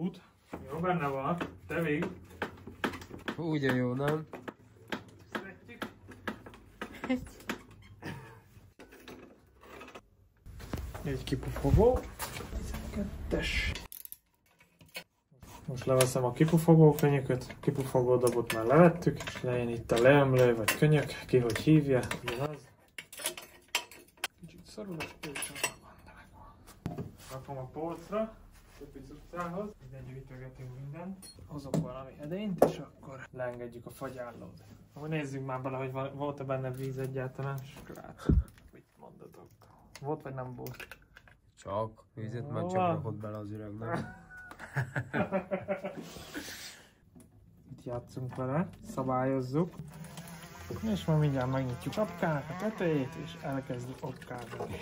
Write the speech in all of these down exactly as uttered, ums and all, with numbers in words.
út. Jó, benne van. Te még. Ugye jó, nem? Szeretjük. Egy kipufogó. tizenkettes. Most leveszem a kipufogó könyököt. Kipufogó dobot már levettük, és lejön itt a leömlő vagy könyök, ki hogy hívja, ugyanaz. Kicsit szorul a spócsolva van, de megvan. Rakom a polcra, többi cuccához, ide gyűjtögetünk mindent. Hozok valami edényt, és akkor leengedjük a fagyállót. Akkor nézzük már bele, hogy volt-e benne víz egyáltalán, és látjuk, mit mondatok. Volt vagy nem volt? Csak, vízet már csak rakott bele az üregnek. Itt játszunk vele, szabályozzuk, és ma mindjárt megnyitjuk apkának a tetejét, és elkezdjük apkálni.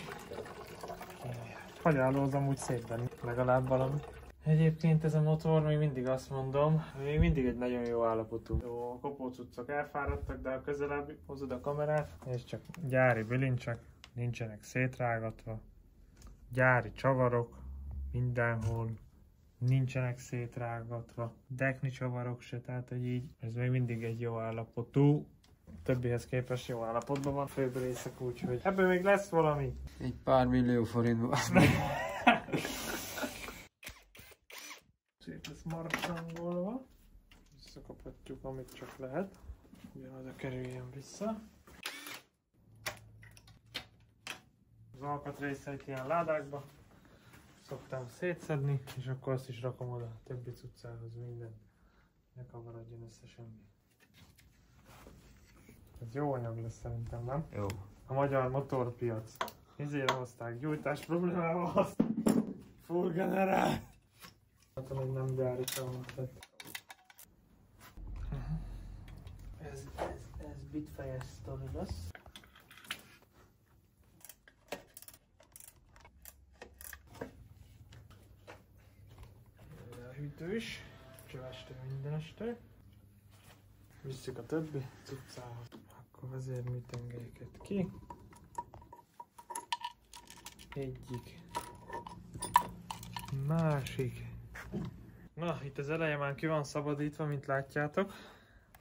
Fagyálózom úgy szépen, legalább valami. Egyébként ez a motor, még mindig azt mondom, még mindig egy nagyon jó állapotú. Jó, a kopócuccok elfáradtak, de a közelebb hozod a kamerát, és csak gyári bilincsek, nincsenek szétrágatva, gyári csavarok mindenhol. Nincsenek szétrágatva, dekni csavarok se, tehát hogy így ez még mindig egy jó állapotú, többihez képest jó állapotban van főbrészek, úgyhogy ebből még lesz valami. Egy pár millió forintban. Szép lesz markangolva, visszakaphatjuk amit csak lehet, ugyanoda kerüljön vissza. Az alkatrészeit ilyen ládákba szoktam szétszedni, és akkor azt is rakom oda a többi cuccához mindent. Ne kavarodjon össze semmi. Ez jó anyag lesz szerintem, nem? Jó. A magyar motorpiac. Ezért hozták gyújtás problémával azt. Fúrgenerál! Hát még nem gyári támogatott. Ez, ez, ez bitfejes sztori lesz. Hűtő is, csövestő minden este. Visszük a többi cuccához. Akkor azért műtengelyeket ki. Egyik. Másik. Na, itt az eleje már ki van szabadítva, mint látjátok.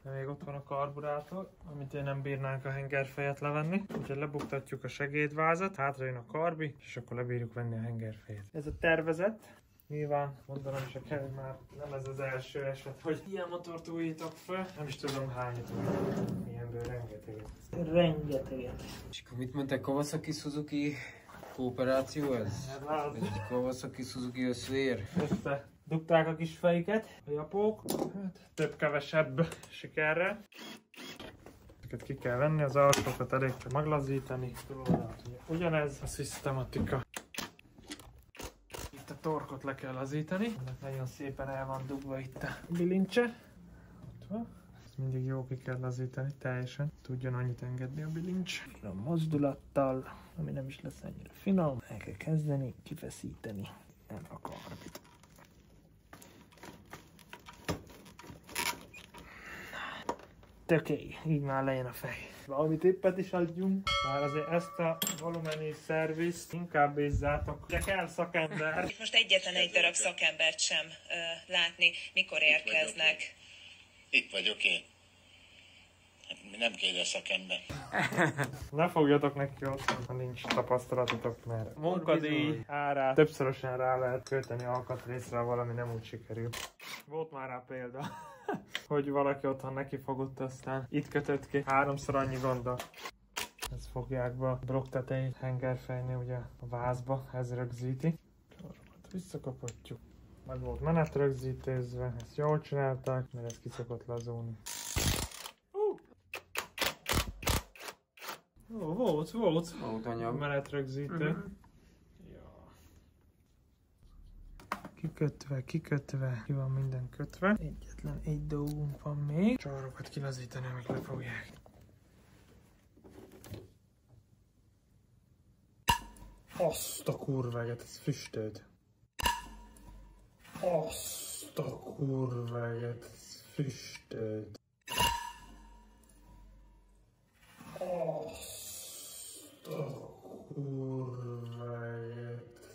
De még ott van a karburátor, amit én nem bírnánk a hengerfejet levenni. Úgyhogy lebuktatjuk a segédvázat, hátra jön a karbi, és akkor lebírjuk venni a hengerfejet. Ez a tervezet. Nyilván, mondanom se kell, hogy már nem ez az első eset, hogy ilyen motort újítok fel. Nem is tudom hányat újítok. Ilyenből rengeteget. Rengeteget. És akkor mit mondták, Kawasaki-Suzuki kooperáció ez? Ez egy Kawasaki-Suzuki összvér. Össze dugták a kis fejüket, a japók. Hát, több-kevesebb sikerrel. Ezeket ki kell venni, az alsókat elég csak meglazítani. Ugyanez a szisztematika. A torkot le kell lazítani. Ennek nagyon szépen el van dugva itt a bilincse. Ott van. Ezt mindig jó ki kell lazítani teljesen. Tudjon annyit engedni a bilincs. A mozdulattal, ami nem is lesz annyira finom. El kell kezdeni, kifeszíteni. Nem akar mit. Töké, így már lejön a fej. Valami tippet is adjunk. Már azért ezt a volumenű szervizt inkább bízzátok. De kell szakember. Most egyetlen egy darab szakembert sem uh, látni, mikor érkeznek. Itt vagyok én. Mi nem kérde szakember. Ne fogjatok neki ott, ha nincs tapasztalatotok, mert munkadíj árát többszörösen rá lehet költeni alkatrészre, valami nem úgy sikerül. Volt már rá példa, hogy valaki otthon neki fogott, aztán itt kötött ki háromszor annyi gondol. Ezt fogják be a blokk tetejét hengerfejnél, ugye a vázba, ez rögzíti. Csarmat visszakaphatjuk. Meg volt menet rögzítőzve, ezt jól csinálták, mert ez ki szokott lazulni. Ó, oh, volt, volt. Volt anyag. Menetrögzítő. Uh-huh. Ja. Kikötve, kikötve. Ki van minden kötve. Egyetlen egy dolgunk van még. Csavarokat kilazítani, amik lefogják. Azt a kurveget, ez füstöd. Azt a kurveget, ez füstöd. Kurva,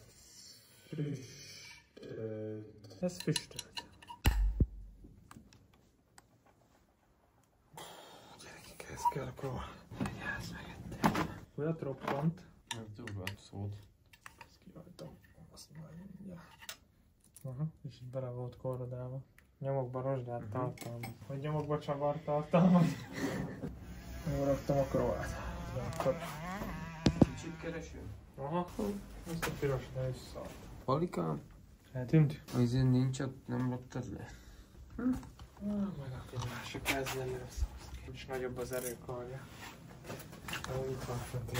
ez füstöd. Ez füstölt. Gyerekek, ez kell a próba. Vigyázz meg ettél. Olyat roppant. Ez durva szót. Ezt kihagytam. Azt már mindjárt. Aha, és itt bele volt korrodálva. Nyomokba rozsdát uh-huh. tartalmaz. Vagy nyomokba csavar tartalmaz. Megraktam a króvát. Kicsit keresünk? Aha, ezt a piros ne is szart. Alikám? Eltűnt? Azért nincs, ott nem raktad le. Hm? Na, majd aki másik, ez lenne rossz. És nagyobb az erőkarja. Úgy van, hogy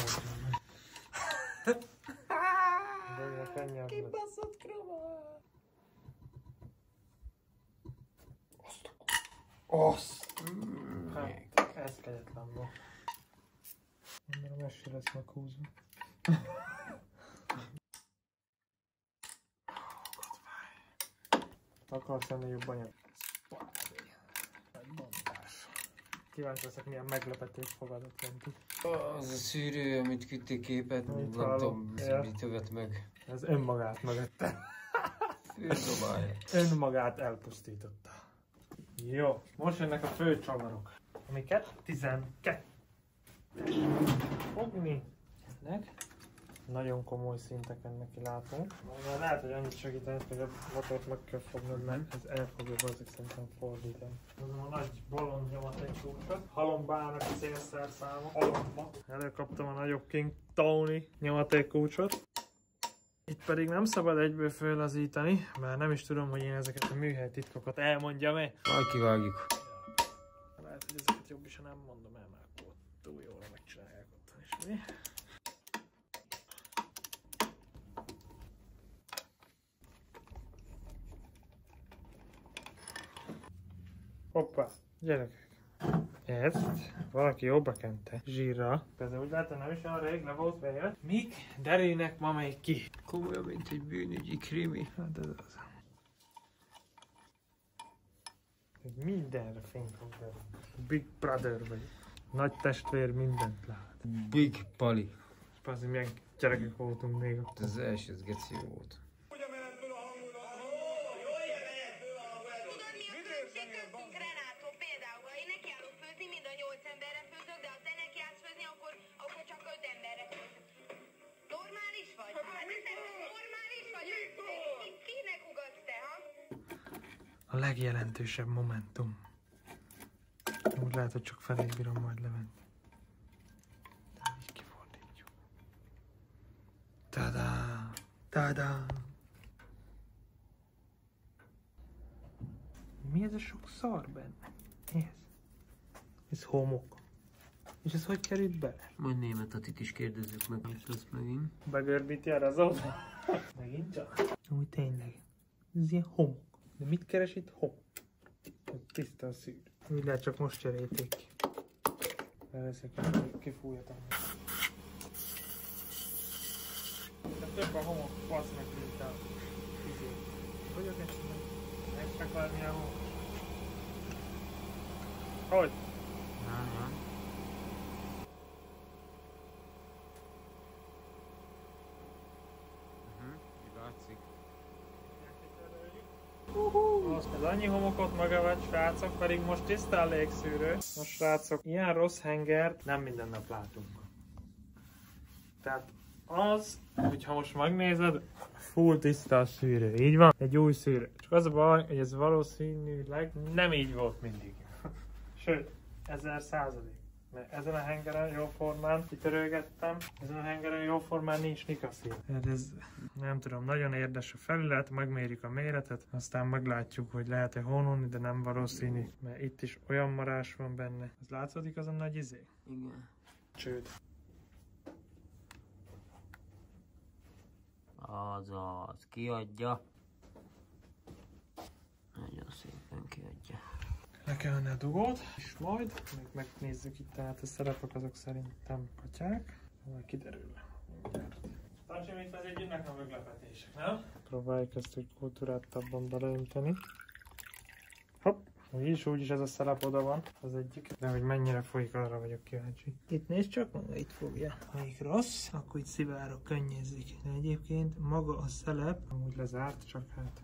lehetne. Kibaszott króvát! Azt a kóra! Azt! Hát. Ez kegyetlen volt. Gondolom ez sem lesz meghúzva. Akarsz ennél jobb anyag? Egy bombás. Kíváncsi leszek, milyen meglepetést fogadott lenni. Az a szűrő, amit küldtél képet, nem tudom, mi tövet meg. Ez önmagát megette. Főszobája. Önmagát elpusztította. Jó, most jönnek a fő csavarok. Amiket? tizenkettő. Fogni. Ennek. Nagyon komoly szinteken neki látunk. Már lehet, hogy annyit segíteni, hogy a motort meg kell fognod, mert ez el fogja bazik szerintem fordítani. Azon a nagy bolond nyomat egy kúrkat. Halombának a szélszerszáma. Halomba. Előkaptam a nagyobb King Tony nyomatékkulcsot. Itt pedig nem szabad egyből föllazítani, mert nem is tudom, hogy én ezeket a műhely titkokat elmondjam-e. Majd kivágjuk. Lehet, hogy ezeket jobb is, ha nem mondom el, mert akkor túl jól megcsinálják ottan is, mi? Hoppá, gyerekek, ezt valaki jobba kente zsírra. Persze úgy látom, nem is olyan rég, le volt bejött. Mik derének ma megy ki? Komolyan, mint egy bűnügyi krimi. Hát ez az. Mindenre fénykog el. Big Brother vagy. Nagy testvér mindent lát. Big Pali. Persze milyen gyerekek voltunk még akkor. Ez az első, ez geci volt. A legjelentősebb momentum. Úgy lehet, hogy csak felég bírom majd levenni. De így kifordítjuk. Tadá! Tadá! Mi ez a sok szar benne? Ez? Ez homok. És ez hogy került bele? Majd német Atit is kérdezzük meg, mit lesz megint. Begörbíti a razót? Megint csak? Úgy tényleg. Ez ilyen homok. De mit keres itt? Hopp! Tiszta a szűr. Úgy lehet, csak most cserélték ki. Leveszek, kifújhatom. De több a homok, fasz meg, mint a izé. Vagyok esetleg? Meg csak valami a homok. Hogy? Aha. Így látszik. Az annyi homokot maga vagy, srácok, pedig most tiszta a légszűrő. Most srácok, ilyen rossz hengert nem minden nap látunk. Tehát az, hogyha most megnézed, full tiszta a szűrő, így van? Egy új szűrő. Csak az a baj, hogy ez valószínűleg nem így volt mindig. Sőt, ezer százalék. Mert ezen a hengeren jóformán kitörölgettem, ezen a hengeren jóformán nincs nikaszín. Hát ez nem tudom, nagyon érdes a felület, megmérjük a méretet, aztán meglátjuk, hogy lehet-e honolni, de nem valószínű. Mert itt is olyan marás van benne. Ez látszódik az a nagy izé? Igen. Csőd. Azaz, kiadja. Nagyon szépen kiadja. Le kell venni a dugót, és majd meg megnézzük itt, tehát a szerepek azok szerintem katyák. Majd kiderül. Tancsi, mint azért jönnek a meglepetések, nem? Próbáljuk ezt úgy kultúráltabban beleönteni. Hopp! Úgy is, úgy is ez a szerep oda van, az egyik. De hogy mennyire folyik, arra vagyok kíváncsi. Itt nézd csak, maga itt fogja. Ha így rossz, akkor itt szivárok, könnyezik. De egyébként maga a szerep amúgy lezárt, csak hát...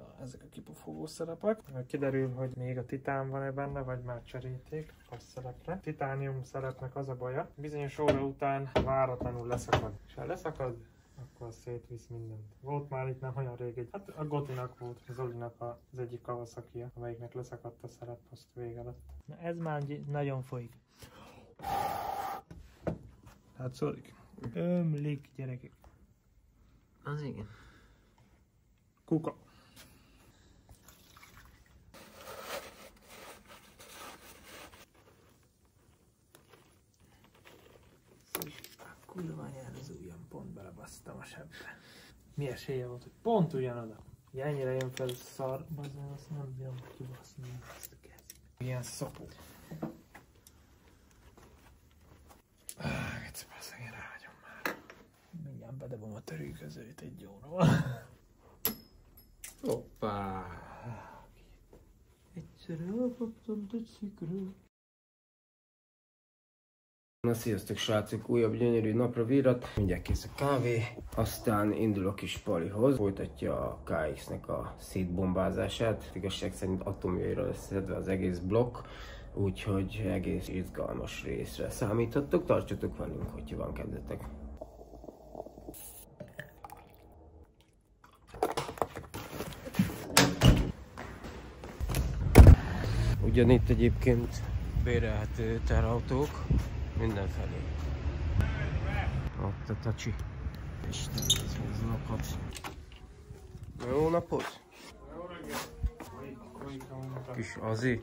a, ezek a kipufogó szerepek. Kiderül, hogy még a titán van-e benne, vagy már cserélték a szerepre. Titánium szerepnek az a baja, bizonyos óra után váratlanul leszakad. És ha leszakad, akkor szétvisz mindent. Volt már itt nem olyan rég egy, hát a Gotinak volt, a Zolinak az egyik Kawasaki-ja, amelyiknek leszakadt a szerepposzt vége lett. Na ez már nagyon folyik. Hát szólik. Ömlik, gyerekek. Az igen. Kuka. Kurva nyelv, az ujjam pont belebasztam a sebbe. Mi esélye volt, hogy pont ugyanoda. Ugye ennyire jön fel a szar, bazen azt nem bírom kibaszni ezt a kezét. Ilyen szopó. Áh, egyszer persze, én ráhagyom már. Mindjárt bedobom a törőközőt egy jóra. Hoppá! Egyszer elkaptam, de cikről. Na sziasztok srácok, újabb gyönyörű napra vírat, mindjárt kész a kávé, aztán indulok is Palihoz, folytatja a ká iksz-nek a szétbombázását, igazság szerint atomjaira összeszedve az egész blokk, úgyhogy egész izgalmas részre számíthatok, tartsatok velünk, hogyha van kedvetek. Ugyan itt egyébként bérelhető terautók, mindenfelé. Ott a tacsi. Isten, ez hozzá. Jó napot! Jó reggelt! Kis azi.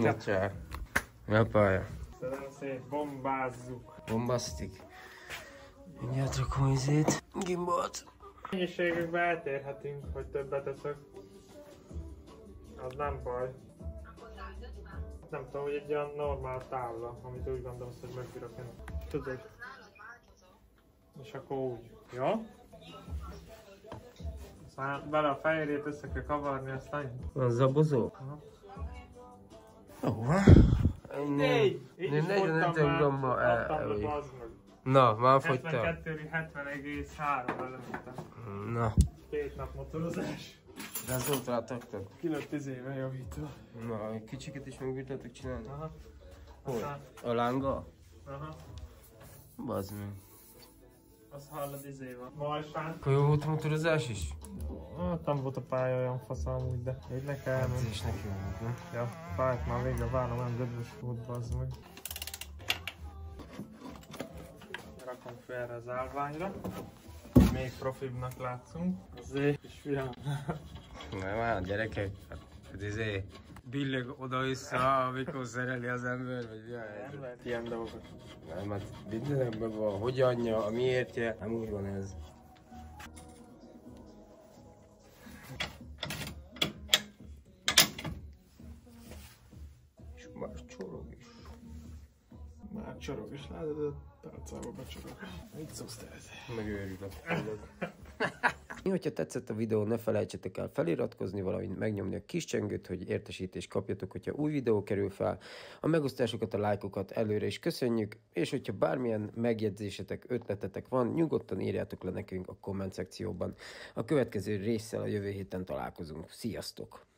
Na csá. Na pálya. Szerintem szép, bombázzuk. Bombasztik. Mindjárt rakom izét. Gimbalt. Mennyiségükbe eltérhetünk, hogy többet eszek. Az nem baj. Nem tudom, hogy egy olyan normál tábla, amit úgy gondolsz, hogy megbírok én. Tudod. És akkor úgy. Jó? Ja? Aztán bele a fehérjét össze kell kavarni, aztán... Van zabozó? Aha. Négy! Így is fogytam már, adtam le, bazd meg. Na, már fogytam. hetvenkettő hetven egész három elementem. Na. Két nap motorozás. De ez volt rá taktak. kilenc tíz éve javítva. Na, kicsiket is megbírtátok csinálni? Aha. Hol? A lánga? Aha. Bazd meg. Az hallod izé van. Marsán. Akkor jó volt a motorozás is? Hát nem volt a pálya olyan fasz amúgy, de így le kell elmenni. Hát és neki jó volt, nem? Ja, fájt már végre várom, nem dödös volt, bazd meg. Rakom fel erre az állványra. Még profibnak látszunk. Azért is fiam. Nem már gyerekek, hát izé billeg oda-vissza, amikor szereli az ember, vagy ilyen. Nem ilyen dolgok. Nem, hát mindenekben van, hogy anyja, a miértje, nem úgy van ez. És már csorog is. Már csorog is, látod? Tárcába becsorog. Mit szoksz te ezzel? Megőrülök. Mi, hogyha tetszett a videó, ne felejtsetek el feliratkozni, valamint megnyomni a kis csengőt, hogy értesítést kapjatok, hogyha új videó kerül fel. A megosztásokat, a lájkokat előre is köszönjük, és hogyha bármilyen megjegyzésetek, ötletetek van, nyugodtan írjátok le nekünk a komment szekcióban. A következő résszel a jövő héten találkozunk. Sziasztok!